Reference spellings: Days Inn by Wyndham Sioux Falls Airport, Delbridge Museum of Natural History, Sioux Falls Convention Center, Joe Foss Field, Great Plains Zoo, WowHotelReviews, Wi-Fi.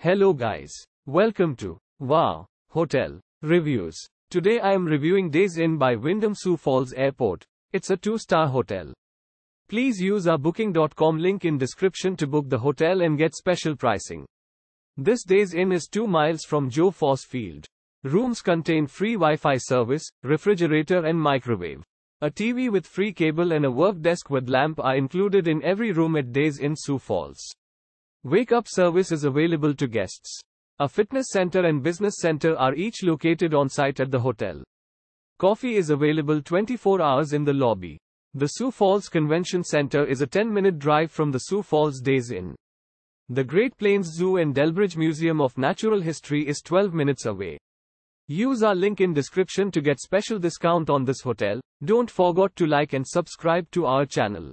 Hello guys. Welcome to Wow Hotel Reviews. Today I am reviewing Days Inn by Wyndham Sioux Falls Airport. It's a 2-star hotel. Please use our booking.com link in description to book the hotel and get special pricing. This Days Inn is 2 miles from Joe Foss Field. Rooms contain free Wi-Fi service, refrigerator and microwave. A TV with free cable and a work desk with lamp are included in every room at Days Inn Sioux Falls. Wake-up service is available to guests. A fitness center and business center are each located on site at the hotel. Coffee is available 24 hours in the lobby. The Sioux Falls Convention Center is a 10-minute drive from the Sioux Falls Days Inn. The Great Plains Zoo and Delbridge Museum of Natural History is 12 minutes away. Use our link in description to get special discount on this hotel. Don't forget to like and subscribe to our channel.